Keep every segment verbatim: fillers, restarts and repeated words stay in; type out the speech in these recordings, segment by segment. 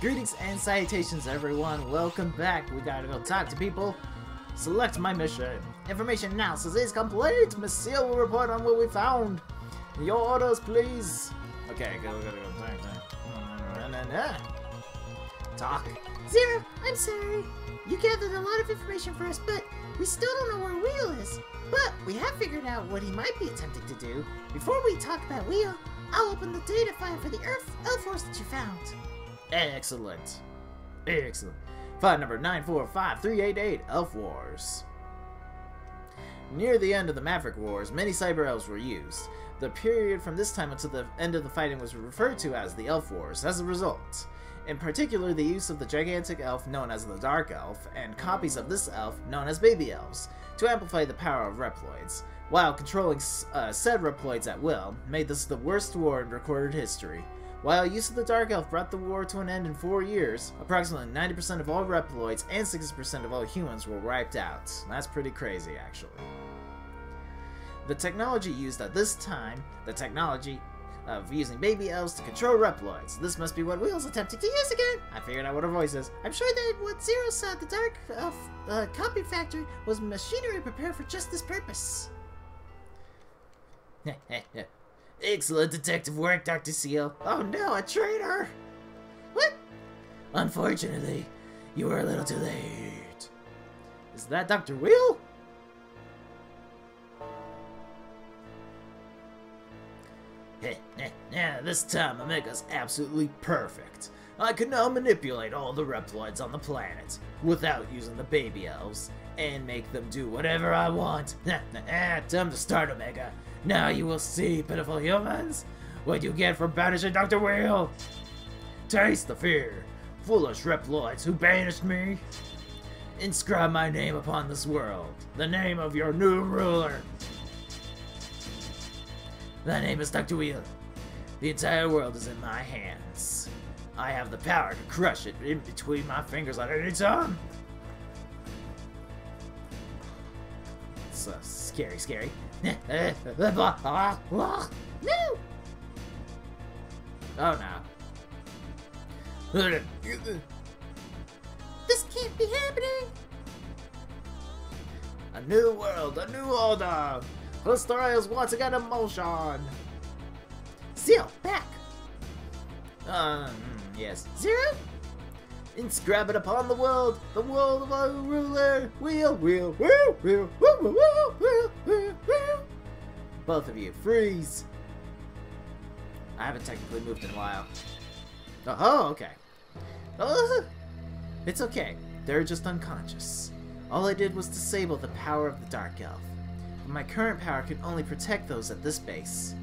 Greetings and salutations, everyone. Welcome back. We gotta go talk to people. Select my mission. Information analysis is complete. Miss Ciel will report on what we found. Your orders, please. Okay, go, go, go. Talk. Zero, I'm sorry. You gathered a lot of information for us, but we still don't know where Wheel is. But we have figured out what he might be attempting to do. Before we talk about Wheel, I'll open the data file for the Earth Elf Horse that you found. Excellent. Excellent. File number nine four five three eight eight, Elf Wars. Near the end of the Maverick Wars, many Cyber Elves were used. The period from this time until the end of the fighting was referred to as the Elf Wars as a result. In particular, the use of the gigantic elf known as the Dark Elf, and copies of this elf known as Baby Elves, to amplify the power of Reploids, while controlling uh, said Reploids at will, made this the worst war in recorded history. While use of the Dark Elf brought the war to an end in four years, approximately ninety percent of all Reploids and sixty percent of all humans were wiped out. That's pretty crazy, actually. The technology used at this time, the technology of using Baby Elves to control Reploids. This must be what Wheel's attempted to use again! I figured out what her voice is. I'm sure that what Zero saw at the Dark Elf uh, copy factory was machinery prepared for just this purpose. Excellent detective work, Doctor Ciel. Oh no, a traitor! What? Unfortunately, you were a little too late. Is that Doctor Wheel? Yeah, this time Omega's absolutely perfect. I can now manipulate all the Reploids on the planet without using the Baby Elves and make them do whatever I want. Time to start, Omega. Now you will see, pitiful humans, what you get for banishing Doctor Wheel. Taste the fear, foolish Reploids who banished me. Inscribe my name upon this world, the name of your new ruler. My name is Doctor Wheel. The entire world is in my hands. I have the power to crush it in between my fingers at any time. So scary, scary. No! Oh no. This can't be happening! A new world, a new order! Historians once again in motion! Ciel, back! Um, yes. Zero? Inscribe it upon the world! The world of our ruler! Wheel, wheel, wheel, wheel, wheel, wheel, wheel, wheel, wheel! Both of you, freeze! I haven't technically moved in a while. Oh, oh okay. Oh, it's okay. They're just unconscious. All I did was disable the power of the Dark Elf. My current power can only protect those at this base.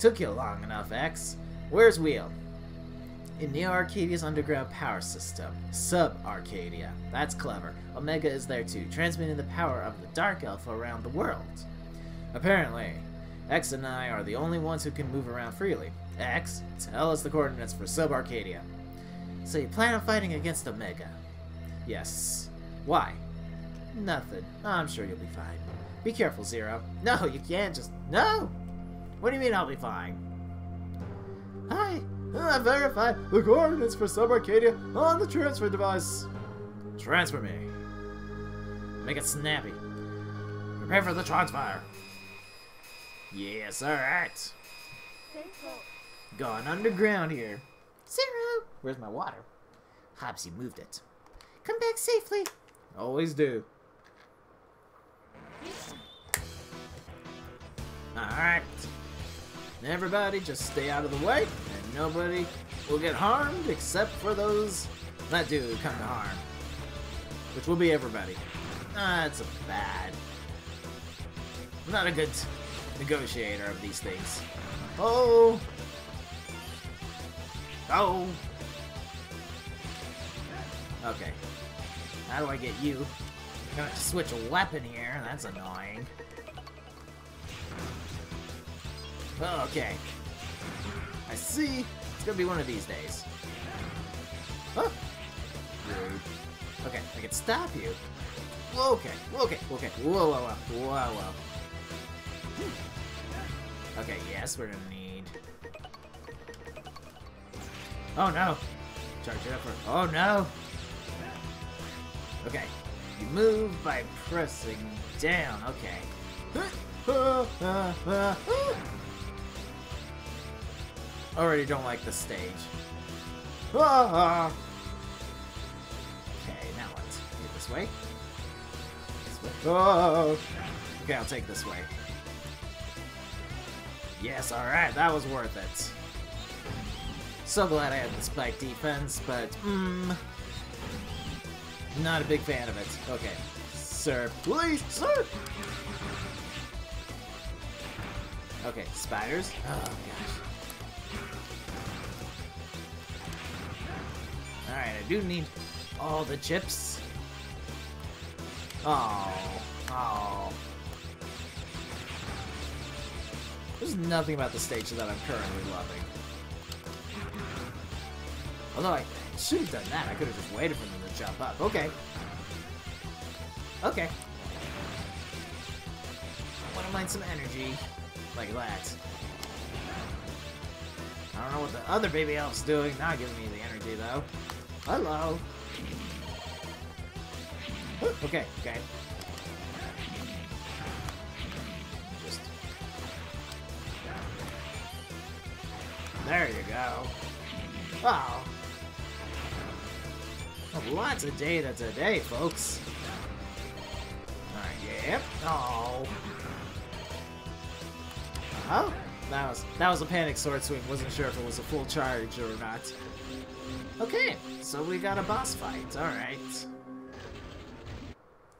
Took you long enough, X. Where's Wheel? In Neo Arcadia's underground power system, Sub Arcadia. That's clever. Omega is there too, transmitting the power of the Dark Elf around the world. Apparently, X and I are the only ones who can move around freely. X, tell us the coordinates for Sub Arcadia. So you plan on fighting against Omega? Yes. Why? Nothing. I'm sure you'll be fine. Be careful, Zero. No, you can't just... No! What do you mean I'll be fine? Hi! I verified the coordinates for Sub Arcadia on the transfer device. Transfer me. Make it snappy. Prepare for the transfer. Yes, alright. Gone underground here. Zero! Where's my water? Hopsy moved it. Come back safely. Always do. Alright. Everybody just stay out of the way, and nobody will get harmed except for those that do come to harm. Which will be everybody. That's a bad. I'm not a good negotiator of these things. Oh! Oh! Okay. How do I get you? I'm gonna have to switch a weapon here. That's annoying. Okay. I see. It's gonna be one of these days. Oh. Okay, I can stop you. Okay, okay, okay. Whoa, whoa, whoa, whoa, whoa. Okay, yes, we're gonna need... Oh no! Charge it up first. Oh no! Okay. You move by pressing down. Okay. Already don't like this stage. Okay, now what? Get this way. This way. Oh! Okay, I'll take this way. Yes, alright, that was worth it. So glad I had the spike defense, but mmm. Not a big fan of it. Okay. Sir, please, sir! Okay, spiders. Oh, gosh. Alright, I do need all the chips. Oh, oh. There's nothing about the stage that I'm currently loving. Although I should have done that. I could have just waited for them to jump up. Okay. Okay. I want to mine some energy. Like that. I don't know what the other baby elf's doing. Not giving me the energy, though. Hello. Okay, okay. Just... There you go. Oh. Lots of data today, folks. Alright, yep. Oh. Oh, that was that was a panic sword swing. Wasn't sure if it was a full charge or not. Okay, so we got a boss fight. All right.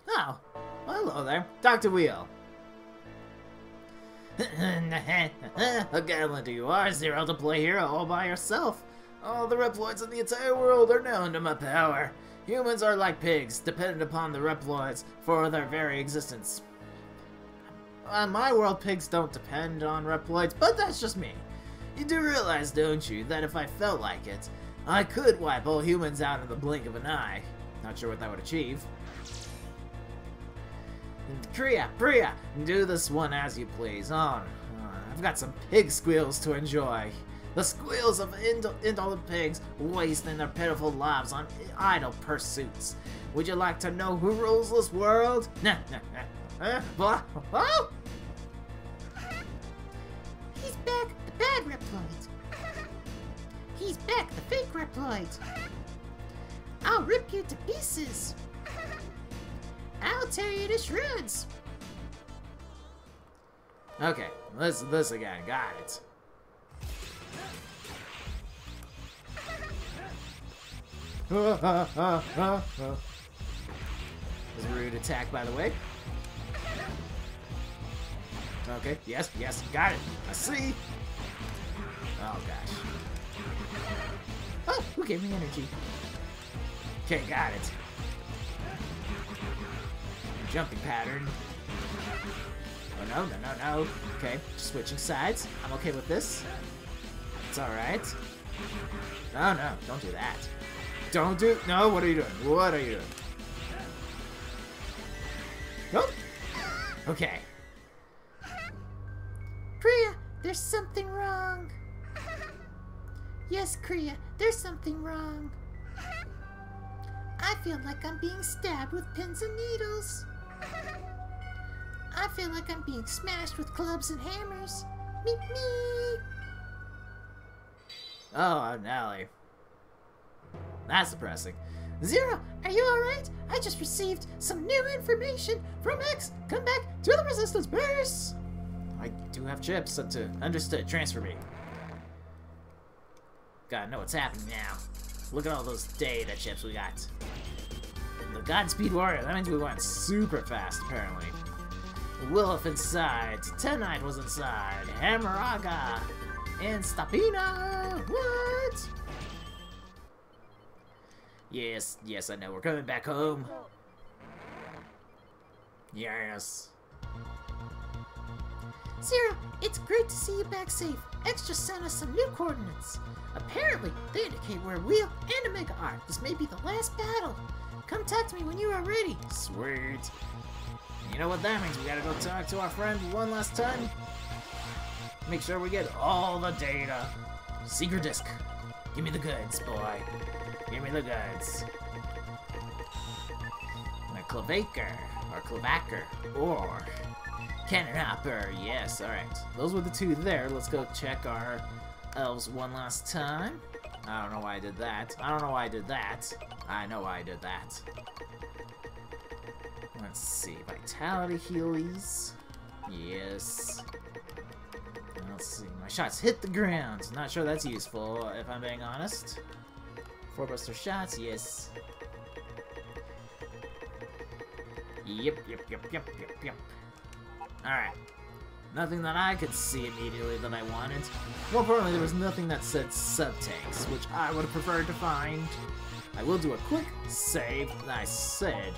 Oh, well, hello there, Doctor Wheel. How gallant you are, Zero, to play here all by yourself. All the Reploids in the entire world are now under my power. Humans are like pigs, dependent upon the Reploids for their very existence. On my world, pigs don't depend on Reploids, but that's just me. You do realize, don't you, that if I felt like it, I could wipe all humans out in the blink of an eye. Not sure what that would achieve. Priya, Priya, do this one as you please. On, oh, oh, I've got some pig squeals to enjoy. The squeals of indolent pigs wasting their pitiful lives on idle pursuits. Would you like to know who rules this world? Nah, nah, nah. Uh, blah, oh! He's back, the bad Reploids. He's back, the fake Reploids. I'll rip you to pieces. I'll tear you to shreds. Okay, let's do this again. Got it. That was a rude attack, by the way. Okay, yes, yes, got it. I see. Oh, gosh. Oh, who gave me energy? Okay, got it. Jumping pattern. Oh, no, no, no, no. Okay, switching sides. I'm okay with this. It's alright. No, no, don't do that. Don't do... No, what are you doing? What are you doing? Nope. Okay. Kriya, there's something wrong. Yes, Kriya, there's something wrong. I feel like I'm being stabbed with pins and needles. I feel like I'm being smashed with clubs and hammers. Meep meep. Oh, I'm Nally. That's depressing. Zero, are you alright? I just received some new information from X. Come back to the resistance base. I do have chips, so to understood, transfer me. Gotta know what's happening now. Look at all those data chips we got. The Godspeed Warrior, that means we went super fast, apparently. Wilf inside, Tenite was inside, Hamaraga, and Stapina! What? Yes, yes, I know, we're coming back home. Yes. Zero, it's great to see you back safe. X just sent us some new coordinates. Apparently, they indicate where Wheel and Omega are. This may be the last battle. Come talk to me when you are ready. Sweet. You know what that means? We gotta go talk to our friend one last time. Make sure we get all the data. Secret disc. Give me the goods, boy. Give me the goods. A clavaker, or clavacker, or cannon hopper. Yes, alright. Those were the two there. Let's go check our elves one last time. I don't know why I did that. I don't know why I did that. I know why I did that. Let's see. Vitality healies. Yes. Let's see. My shots hit the ground. Not sure that's useful, if I'm being honest. Four buster shots. Yes. Yep, yep, yep, yep, yep, yep. Alright. Nothing that I could see immediately that I wanted. More importantly, there was nothing that said sub-tanks, which I would have preferred to find. I will do a quick save. I said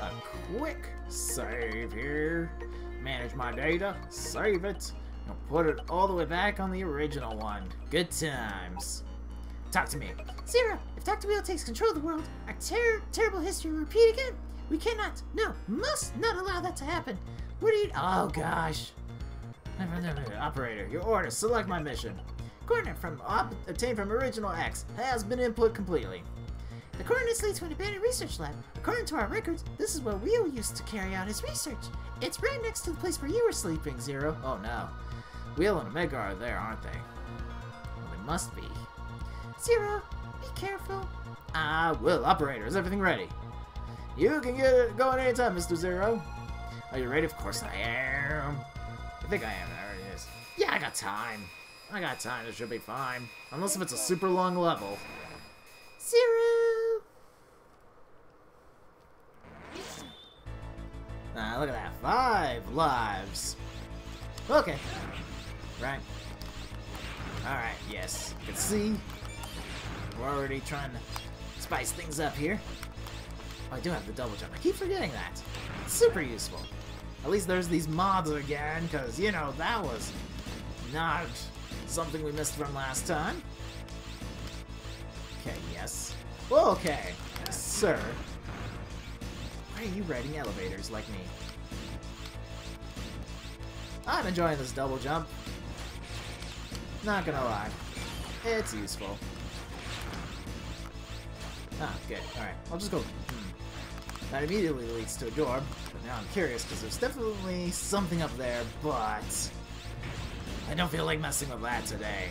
a quick save here. Manage my data. Save it. I'll put it all the way back on the original one. Good times. Talk to me. Zero, if Doctor Wheel takes control of the world, our ter terrible history will repeat again. We cannot, no, must not allow that to happen. What do you, oh gosh. Operator, your order, select my mission. Coordinate from op obtained from original X has been input completely. The coordinates lead to an abandoned research lab. According to our records, this is where Wheel used to carry out his research. It's right next to the place where you were sleeping, Zero. Oh no. Wheel and Omega are there, aren't they? Well, they must be. Zero, be careful. Ah, Will, operator, is everything ready? You can get it going anytime, Mister Zero. Are you ready? Of course I am. I think I am. There it is. Yeah, I got time. I got time. It should be fine. Unless if it's a super long level. Zero. Ah, look at that. Five lives. Okay. Right. Alright, yes. You can see. We're already trying to spice things up here. Oh, I do have the double jump. I keep forgetting that. It's super useful. At least there's these mobs again, because, you know, that was not something we missed from last time. Okay, yes. Okay, sir. Why are you riding elevators like me? I'm enjoying this double jump. Not gonna lie. It's useful. Ah, good. Alright, I'll just go... Hmm. That immediately leads to a door, but now I'm curious, because there's definitely something up there, but... I don't feel like messing with that today.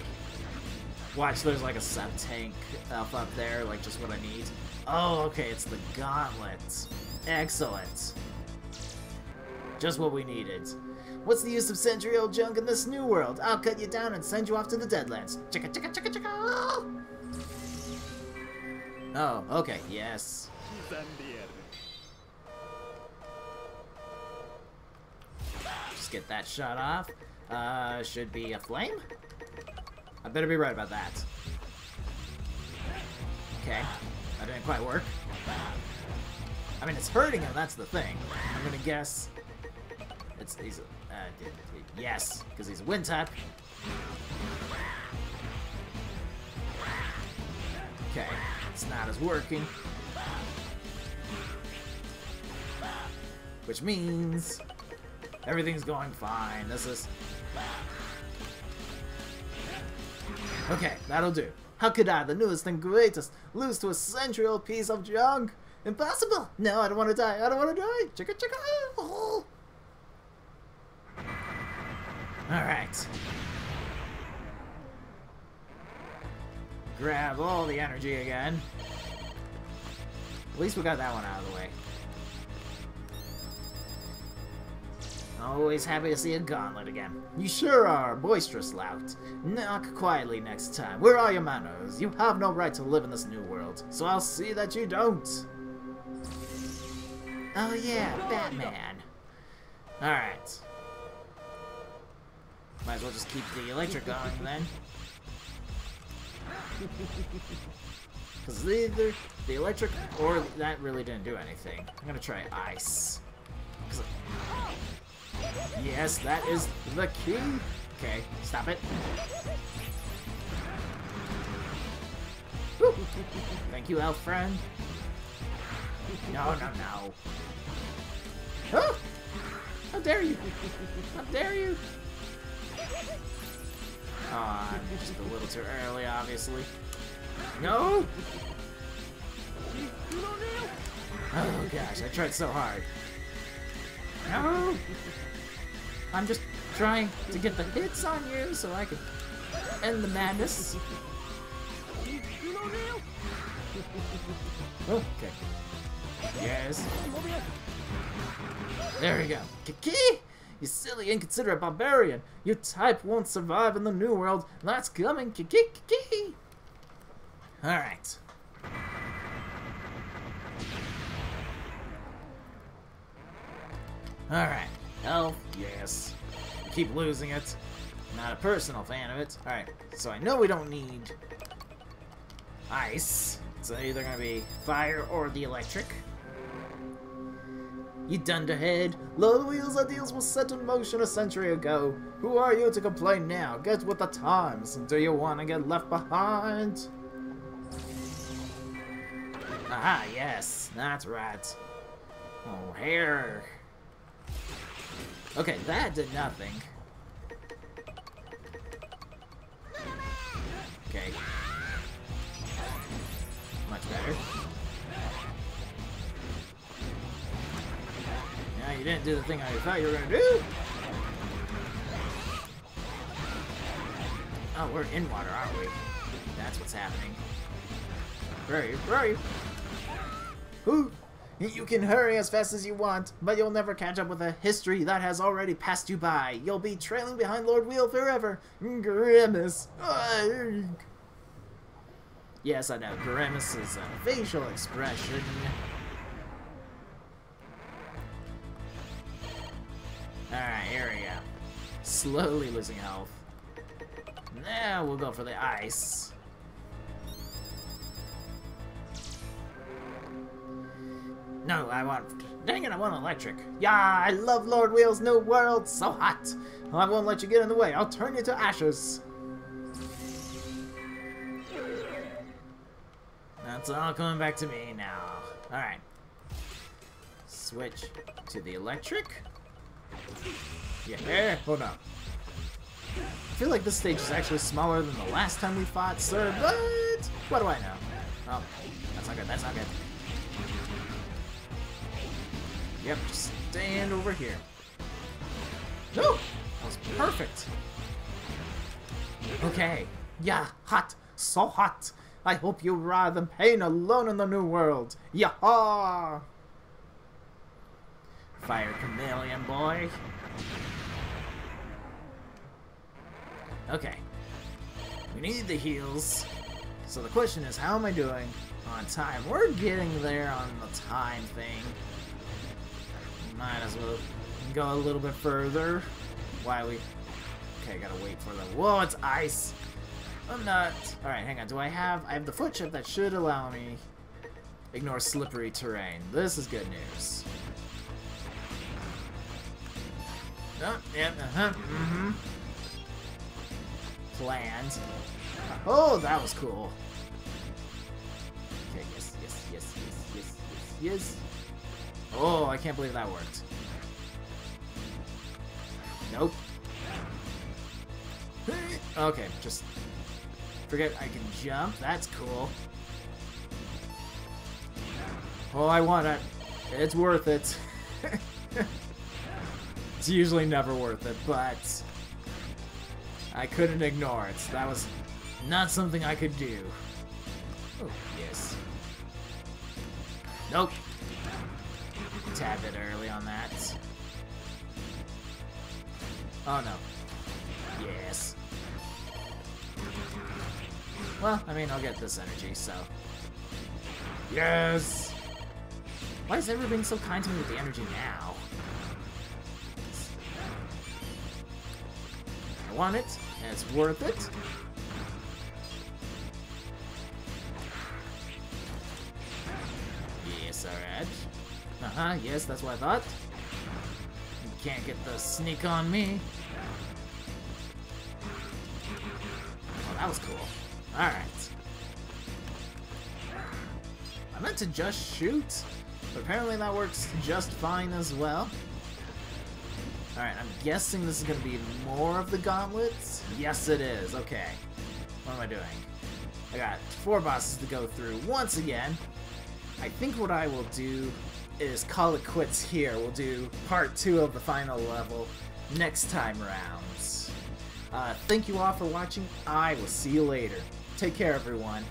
Watch, there's like a sub-tank up up there, like just what I need. Oh, okay, it's the gauntlet. Excellent. Just what we needed. What's the use of century-old junk in this new world? I'll cut you down and send you off to the Deadlands. Chicka, chicka, chicka, chicka! Oh, okay, yes. Just get that shot off. Uh, should be a flame? I better be right about that. Okay, that didn't quite work. I mean, it's hurting him, that's the thing. I'm gonna guess... It's, he's, uh, yes, because he's a wind type. Okay, it's not as working. Which means everything's going fine. This is... Okay, that'll do. How could I, the newest and greatest, lose to a century-old piece of junk? Impossible! No, I don't want to die. I don't want to die. Chicka chicka. Oh. All right. Grab all the energy again. At least we got that one out of the way. Always happy to see a gauntlet again. You sure are a boisterous lout. Knock quietly next time. Where are your manners? You have no right to live in this new world, so I'll see that you don't. Oh yeah, Batman. Alright. Might as well just keep the electric going then. Because either the electric or that really didn't do anything. I'm gonna try ice. Yes, that is the key. Okay, stop it. Woo. Thank you, elf friend. No, no, no. Oh! How dare you! How dare you! Oh, I'm just a little too early, obviously. No? Oh gosh, I tried so hard. No? I'm just trying to get the hits on you so I can end the madness. Okay. Yes. There we go. Kiki! You silly, inconsiderate barbarian! Your type won't survive in the new world. That's coming, Kiki! Kiki! Alright. Alright. Elf, yes. I keep losing it. Not a personal fan of it. Alright, so I know we don't need ice. It's either gonna be fire or the electric. You dunderhead! Lord Wheel's ideals were set in motion a century ago. Who are you to complain now? Get with the times. Do you want to get left behind? Ah, yes, that's right. Oh, hair. Okay, that did nothing. Okay. Much better. You didn't do the thing I thought you were gonna do. Oh, we're in water, aren't we? That's what's happening. Hurry, hurry! Who? You can hurry as fast as you want, but you'll never catch up with a history that has already passed you by. You'll be trailing behind Lord Wheel forever. Grimace. Ugh. Yes, I know. Grimace is a facial expression. Alright, here we go. Slowly losing health. Now we'll go for the ice. No, I want... Dang it, I want electric. Yeah, I love Lord Wheel's new world. So hot. I won't let you get in the way. I'll turn you to ashes. That's all coming back to me now. Alright. Switch to the electric. Yeah, eh, hold on. I feel like this stage is actually smaller than the last time we fought, sir, but what do I know? Oh, that's not good, that's not good. Yep, just stand over here. No! That was perfect! Okay, yeah, hot, so hot! I hope you writhe in pain alone in the new world! Yaha! Fire chameleon boy. Okay. We need the heals. So the question is, how am I doing on time? We're getting there on the time thing. Might as well go a little bit further. Why we... Okay, gotta wait for the... Whoa, it's ice! I'm not... Alright, hang on. Do I have... I have the foot chip that should allow me... Ignore slippery terrain. This is good news. Oh, yeah, uh-huh, mm-hmm. Planned. Oh, that was cool. Okay, yes, yes, yes, yes, yes, yes, yes. Oh, I can't believe that worked. Nope. Okay, just forget I can jump. That's cool. Oh, I want it. It's worth it. It's usually never worth it, but I couldn't ignore it. That was not something I could do. Oh, yes. Nope. Tad bit early on that. Oh, no. Yes. Well, I mean, I'll get this energy, so... Yes! Why is everyone being so kind to me with the energy now? I want it, and it's worth it. Yes, alright. Uh-huh, yes, that's what I thought. You can't get the sneak on me. Oh, that was cool. Alright. I meant to just shoot, but apparently that works just fine as well. Alright, I'm guessing this is going to be more of the gauntlets? Yes, it is. Okay. What am I doing? I got four bosses to go through once again. I think what I will do is call it quits here. We'll do part two of the final level next time around. Uh, thank you all for watching. I will see you later. Take care, everyone.